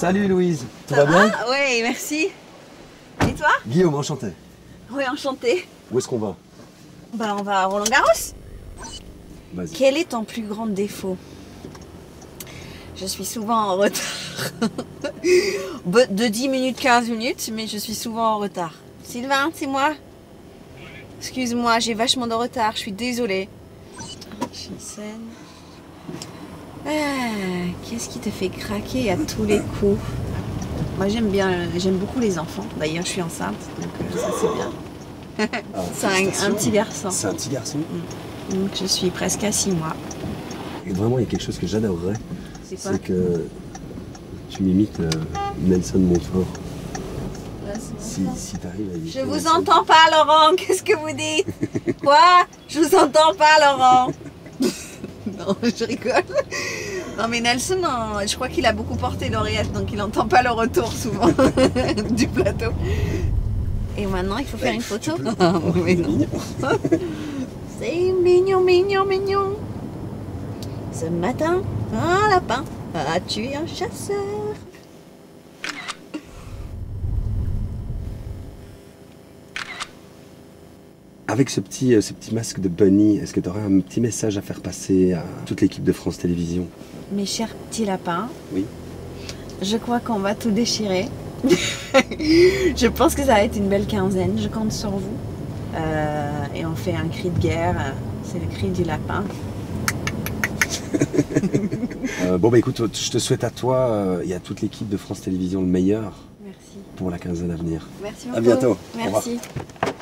Salut Louise, tout va bien? Oui, merci. Et toi? Guillaume, enchanté. Oui, enchanté. Où est-ce qu'on va? Bah, on va à Roland-Garros. Vas-y. Quel est ton plus grand défaut? Je suis souvent en retard. De 10 minutes, 15 minutes, mais je suis souvent en retard. Sylvain, c'est moi? Excuse-moi, j'ai vachement de retard, je suis désolée. Je suis saine. Qu'est-ce qui te fait craquer à tous les coups? Moi j'aime beaucoup les enfants. D'ailleurs je suis enceinte, donc ça c'est bien. Ah, c'est un petit garçon. C'est un petit garçon. Donc je suis presque à 6 mois. Et vraiment il y a quelque chose que j'adorerais. C'est que tu m'imites Nelson Montfort. Si t'arrives à imiter. Je vous entends pas Laurent, qu'est-ce que vous dites? Quoi? Je vous entends pas Laurent. Non, je rigole. Non, mais Nelson, je crois qu'il a beaucoup porté l'oreillette, donc il n'entend pas le retour souvent du plateau. Et maintenant, il faut faire une photo. Ah, mais non. C'est mignon, mignon, mignon. Ce matin, un lapin a tué un chasseur. Avec ce petit masque de bunny, est-ce que tu aurais un petit message à faire passer à toute l'équipe de France Télévisions? Mes chers petits lapins, oui. Je crois qu'on va tout déchirer. Je pense que ça va être une belle quinzaine, je compte sur vous. Et on fait un cri de guerre, c'est le cri du lapin. Bon bah écoute, je te souhaite à toi et à toute l'équipe de France Télévisions le meilleur. Merci. Pour la quinzaine à venir. Merci beaucoup. À bientôt. Merci. Au revoir.